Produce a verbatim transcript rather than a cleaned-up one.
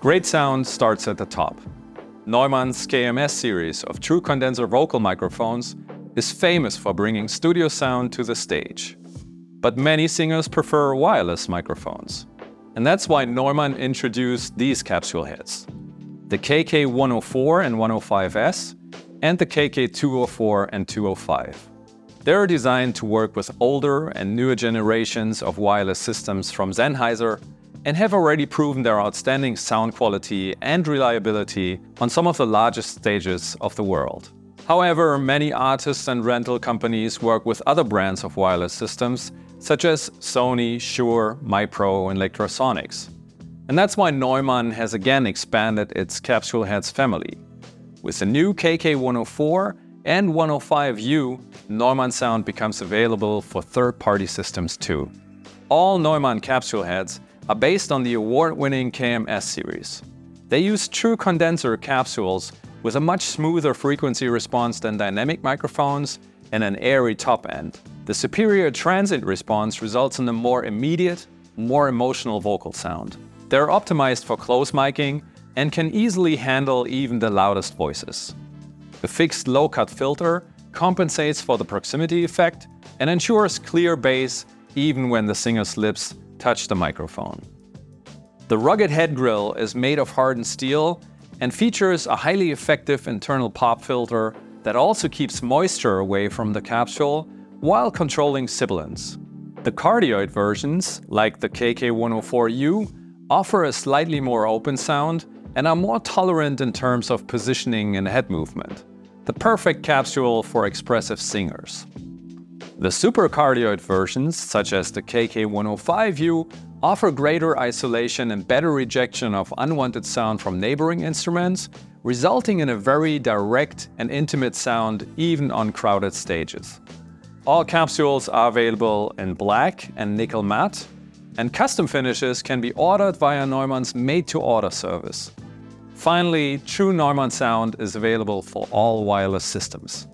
Great sound starts at the top. Neumann's K M S series of true condenser vocal microphones is famous for bringing studio sound to the stage. But many singers prefer wireless microphones. And that's why Neumann introduced these capsule heads, the K K one oh four and one oh five S and the K K two oh four and two oh five. They're designed to work with older and newer generations of wireless systems from Sennheiser, and have already proven their outstanding sound quality and reliability on some of the largest stages of the world. However, many artists and rental companies work with other brands of wireless systems, such as Sony, Shure, MyPro and Electrosonics. And that's why Neumann has again expanded its capsule heads family. With the new K K one oh four and one oh five U, Neumann sound becomes available for third-party systems too. All Neumann capsule heads are based on the award-winning K M S series. They use true condenser capsules with a much smoother frequency response than dynamic microphones and an airy top end. The superior transient response results in a more immediate, more emotional vocal sound. They're optimized for close miking and can easily handle even the loudest voices. The fixed low-cut filter compensates for the proximity effect and ensures clear bass even when the singer's lips touch the microphone. The rugged head grille is made of hardened steel and features a highly effective internal pop filter that also keeps moisture away from the capsule while controlling sibilance. The cardioid versions, like the K K one oh four U, offer a slightly more open sound and are more tolerant in terms of positioning and head movement. The perfect capsule for expressive singers. The supercardioid versions, such as the K K one oh five U, offer greater isolation and better rejection of unwanted sound from neighboring instruments, resulting in a very direct and intimate sound even on crowded stages. All capsules are available in black and nickel matte, and custom finishes can be ordered via Neumann's made-to-order service. Finally, true Neumann sound is available for all wireless systems.